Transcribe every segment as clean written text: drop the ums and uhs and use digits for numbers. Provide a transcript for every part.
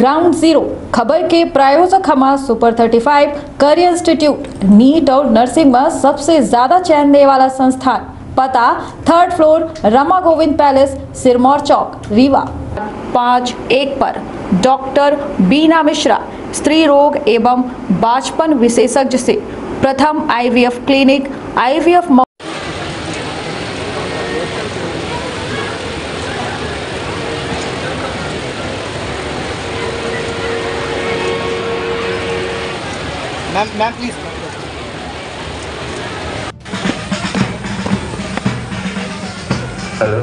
Ground zero खबर के प्रायोजक हमारा सुपर 35 करियर इंस्टीट्यूट नीट और नर्सिंग में सबसे ज्यादा चयन देने वाला संस्थान। पता 3rd floor Rama Govind palace Sirmaur चौक रीवा। 5.1 पर डॉक्टर बीना मिश्रा स्त्री रोग एवं बाचपन विशेषज्ञ से प्रथम IVF clinic IVF. Ma'am please. Hello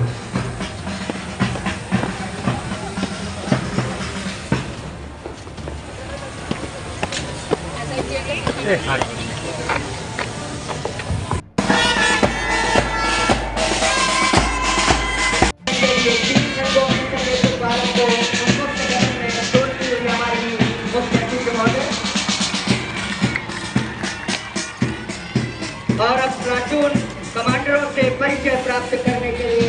और अब प्लाटून कमांडरों से परिचय प्राप्त करने के लिए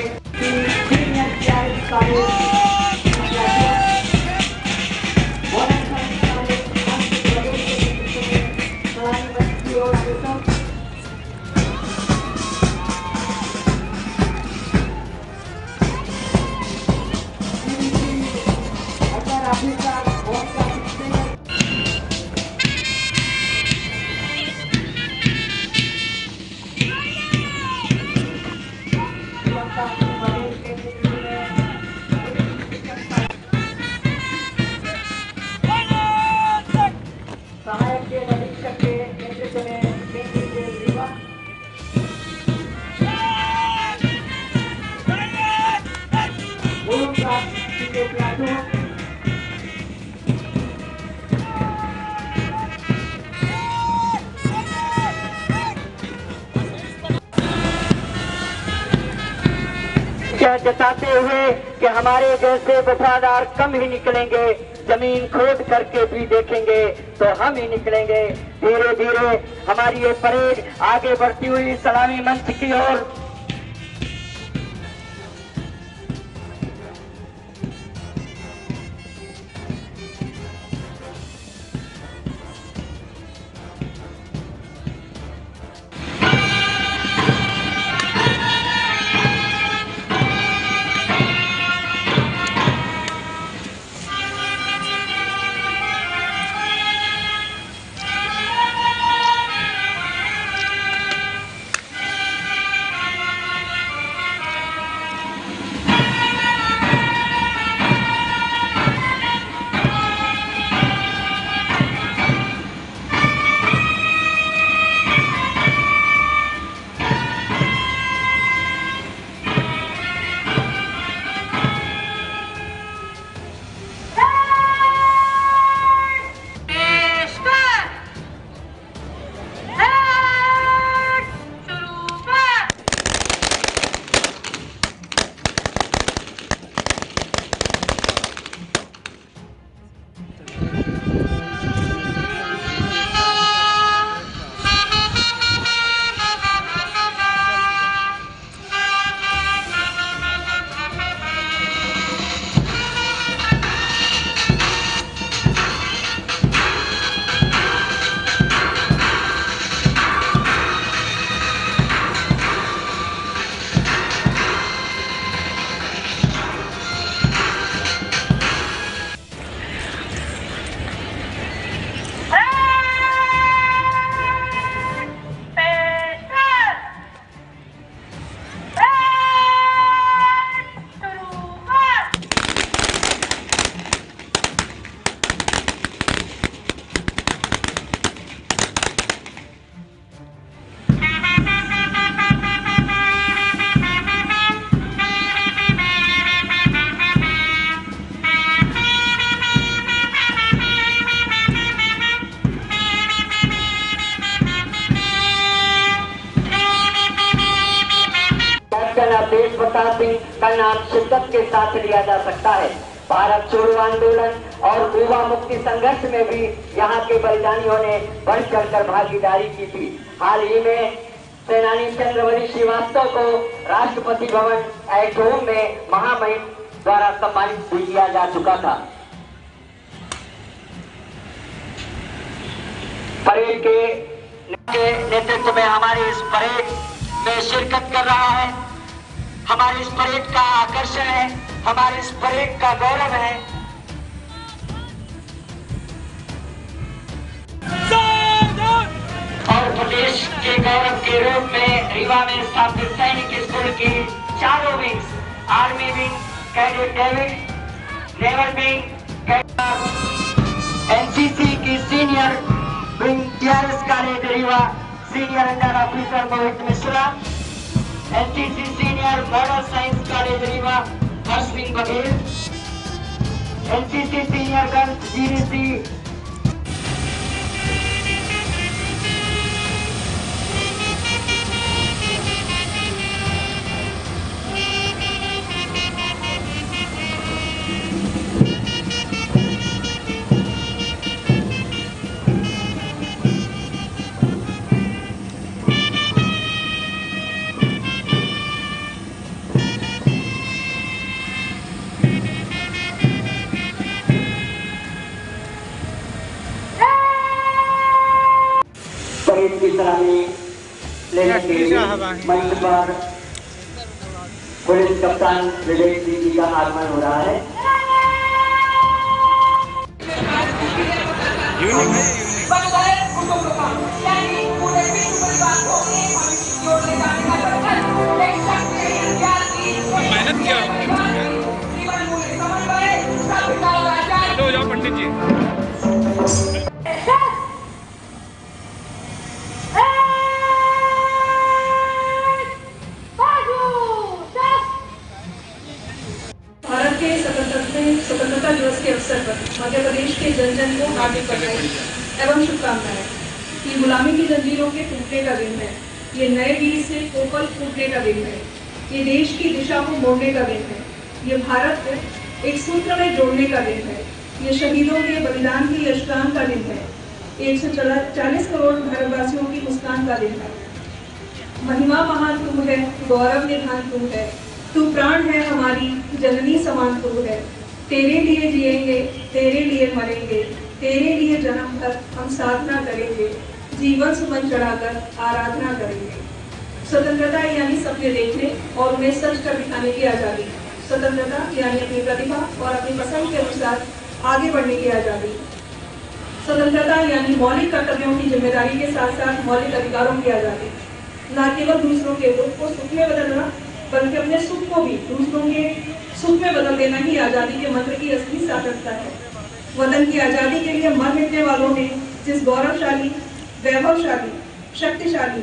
जताते हुए कि हमारे जैसे वफादार कम ही निकलेंगे, जमीन खोद करके भी देखेंगे तो हम ही निकलेंगे। धीरे धीरे हमारी ये परेड आगे बढ़ती हुई सलामी मंच की ओर। का नाम शिद्दत के साथ लिया जा सकता है। भारत छोड़ो आंदोलन और गोवा मुक्ति संघर्ष में भी यहाँ के बलिदानियों ने बढ़ चढ़कर भागीदारी की थी। हाल ही में सेनानी चंद्रबली श्रीवास्तव को राष्ट्रपति भवन एट होम में महामहिम द्वारा सम्मानित किया जा चुका था। परेड के नेतृत्व में हमारे इस परेड में शिरकत कर रहा है। हमारे इस परेड का आकर्षण है, हमारे इस परेड का गौरव है। और प्रदेश के गौरव के रूप में रीवा में स्थापित सैनिक स्कूल की चारों wings, army wing, cadet David, naval wing, NCC की senior wing TRS cadet Rewa senior under officer Mohit Mishra, NCC senior model science cadet Rewa Harsh Baghel, NCC senior guns GDC पर पुलिस कप्तान विजय जी का आगमन हो रहा है। मेहनत क्या हो जाओ पंडित जी। स्वतंत्रता दिवस के अवसर पर मध्य प्रदेश के जन जन को हार्दिक बधाई एवं शुभकामनाएं। ये गुलामी की जंजीरों के टूटने का दिन है, ये नए बीज से कोपल फूटने का दिन है, ये देश की दिशा को मोड़ने का दिन है, ये भारत को एक सूत्र में जोड़ने का दिन है, ये शहीदों के बलिदान की यशगान का दिन है, 140 करोड़ भारतवासियों की मुस्कान का दिन है। महिमा महान तू है, गौरव निधान तू है, तू प्राण है हमारी जननी समान तू है, तेरे लिए जिएंगे, तेरे लिए मरेंगे, तेरे लिए जन्म भर हम साधना करेंगे, जीवन सुमन चढ़ाकर आराधना करेंगे। स्वतंत्रता यानी सपने देखने और उन्हें सच कर दिखाने की आज़ादी, स्वतंत्रता यानी अपनी प्रतिभा और अपनी पसंद के अनुसार आगे बढ़ने की आज़ादी, स्वतंत्रता यानी मौलिक कर्तव्यों की जिम्मेदारी के साथ साथ मौलिक अधिकारों की आज़ादी, न केवल दूसरों के दुख को सुख में बदलना बल्कि अपने सुख को भी दूसरों के सुख में बदल देना ही आज़ादी के मंत्र की असली सार्थकता है। वतन की आज़ादी के लिए मर मिटने वालों ने जिस गौरवशाली, वैभवशाली, शक्तिशाली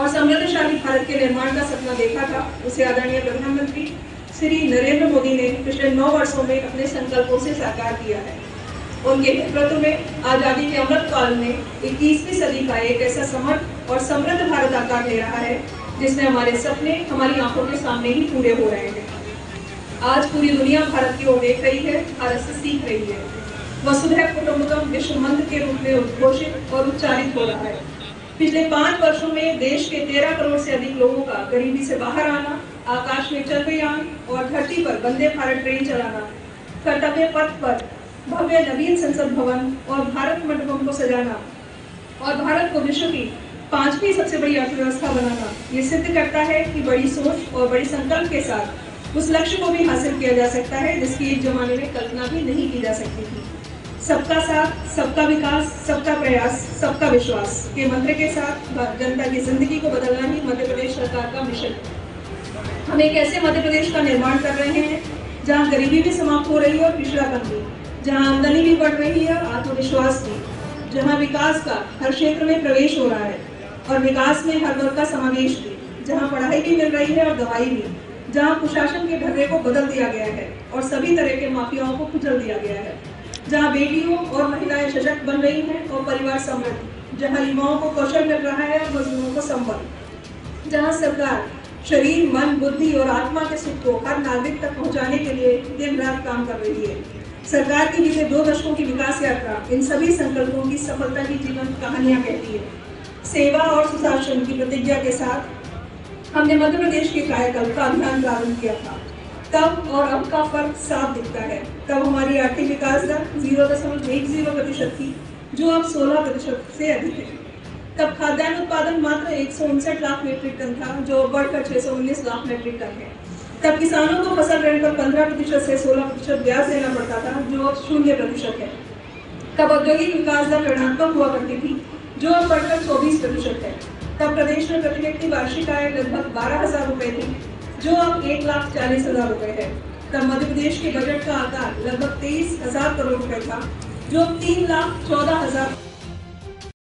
और समृद्धशाली भारत के निर्माण का सपना देखा था, उसे आदरणीय प्रधानमंत्री श्री नरेंद्र मोदी ने पिछले 9 वर्षों में अपने संकल्पों से साकार किया है। उनके नेतृत्व में आज़ादी के अमृत काल में 21वीं सदी का एक ऐसा समर्थ और समृद्ध भारत आकार ले रहा है जिसमें हमारे सपने हमारी आंखों के सामने ही पूरे हो रहे हैं। आज पूरी दुनिया भारत की ओर देख रही है, भारत से सीख रही है। वसुधैव कुटुम्बकम विश्व मंत्र के रूप में उद्घोषित और उच्चारित हो रहा है। पिछले 5 वर्षों में देश के 13 करोड़ से अधिक लोगों का गरीबी से बाहर आना, आकाश में चंद्रयान और धरती पर वंदे भारत ट्रेन चलाना, कर्तव्य पथ पर भव्य नवीन संसद भवन और भारत मंडपम को सजाना और भारत को विश्व की 5वीं सबसे बड़ी अर्थव्यवस्था बनाना, ये सिद्ध करता है कि बड़ी सोच और बड़ी संकल्प के साथ उस लक्ष्य को भी हासिल किया जा सकता है जिसकी एक जमाने में कल्पना भी नहीं की जा सकती थी। सबका साथ, सबका विकास, सबका प्रयास, सबका विश्वास के मंत्र के साथ जनता की जिंदगी को बदलना ही मध्य प्रदेश सरकार का मिशन है। हम एक ऐसे मध्य प्रदेश का निर्माण कर रहे हैं जहाँ गरीबी भी समाप्त हो रही है और पिछड़ापन भी, जहाँ आमदनी भी बढ़ रही है, आत्मविश्वास भी, जहाँ विकास का हर क्षेत्र में प्रवेश हो रहा है और विकास में हर वर्ग का समावेश भी, जहां पढ़ाई भी मिल रही है और दवाई भी, जहां कुशासन के ढर्रे को बदल दिया गया है और सभी तरह के माफियाओं को कुचल दिया गया है, जहां बेटियों और महिलाएं सशक्त बन रही हैं और परिवार समृद्ध, जहां युवाओं को कौशल मिल रहा है और मजदूरों को संबल, जहां सरकार शरीर, मन, बुद्धि और आत्मा के सुख को हर नागरिक तक पहुँचाने के लिए दिन रात काम कर रही है। सरकार की पिछले 2 दशकों की विकास यात्रा इन सभी संकल्पों की सफलता की जीवंत कहानियाँ कहती है। सेवा और सुशासन की प्रतिज्ञा के साथ हमने मध्य प्रदेश के कायाकल्प का अभियान प्रारंभ किया था। तब और अब का फर्क साफ दिखता है। तब हमारी आर्थिक विकास दर 0.10% थी जो अब 16% से अधिक है। तब खाद्यान्न उत्पादन मात्र 159 लाख मीट्रिक टन था, जो बढ़कर 619 लाख मीट्रिक टन है। तब किसानों को फसल ऋण पर 15% से 16% ब्याज देना पड़ता था, जो अब 0% है। तब औद्योगिक विकास दर ऋणात्मक हुआ करती थी, जो अब बढ़कर 24% है। तब प्रदेश में प्रति व्यक्ति वार्षिक आय लगभग 12,000 रुपये थी, जो अब 1,40,000 रुपये है। तब मध्य प्रदेश के बजट का आकार लगभग 23,000 करोड़ रुपये था, जो 3,14,000